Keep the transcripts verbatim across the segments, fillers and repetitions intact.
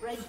The red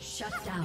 Shut down.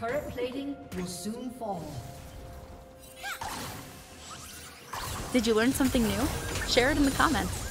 Turret plating will soon fall. Did you learn something new? Share it in the comments.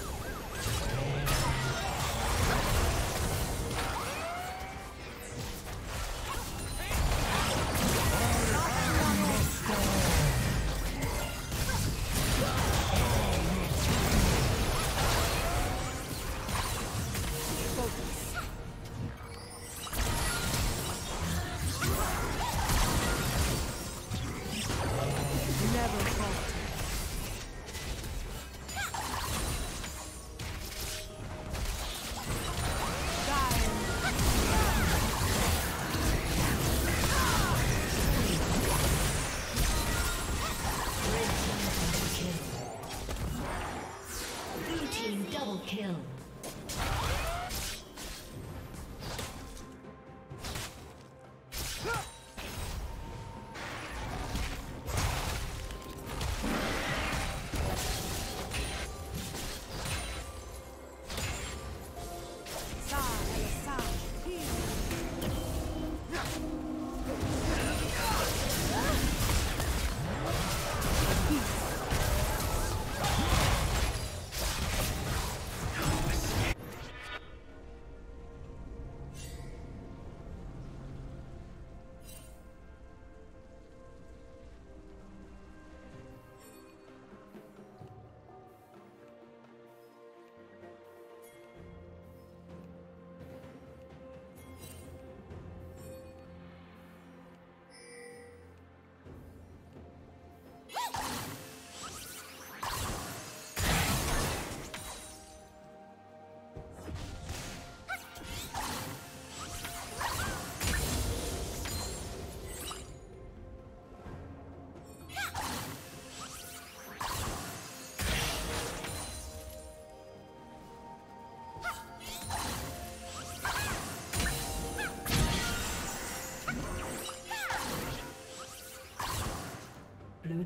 Blue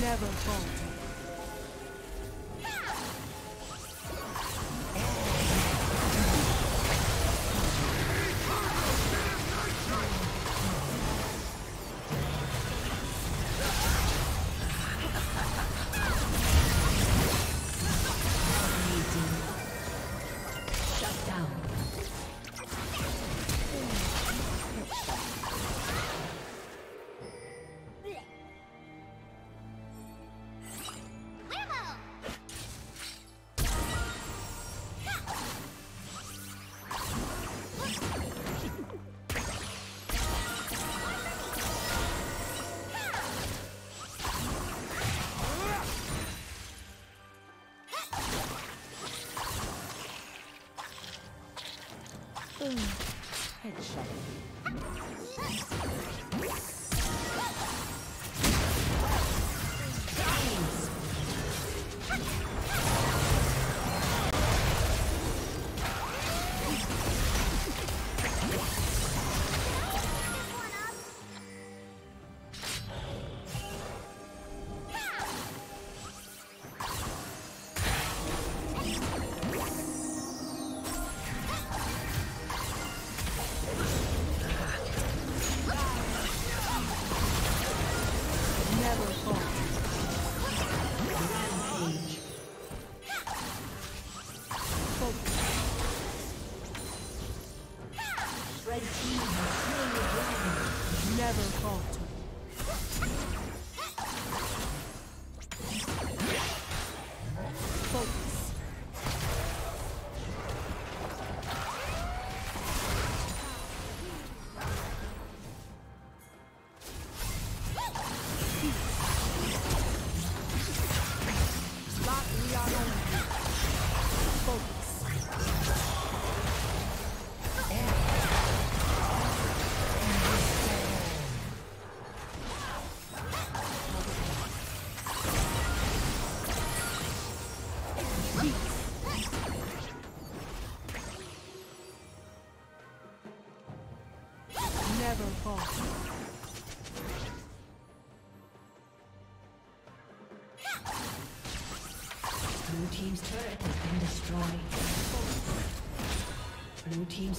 Never fall. Level four. Blue team's turret has been destroyed. Blue team's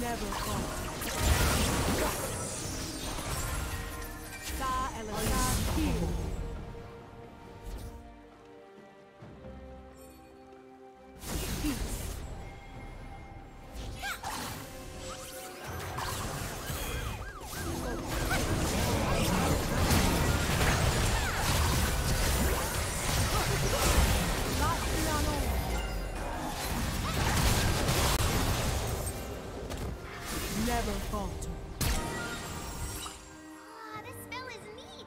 Never fall. Never falter. Ah, this spell is neat.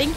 Thank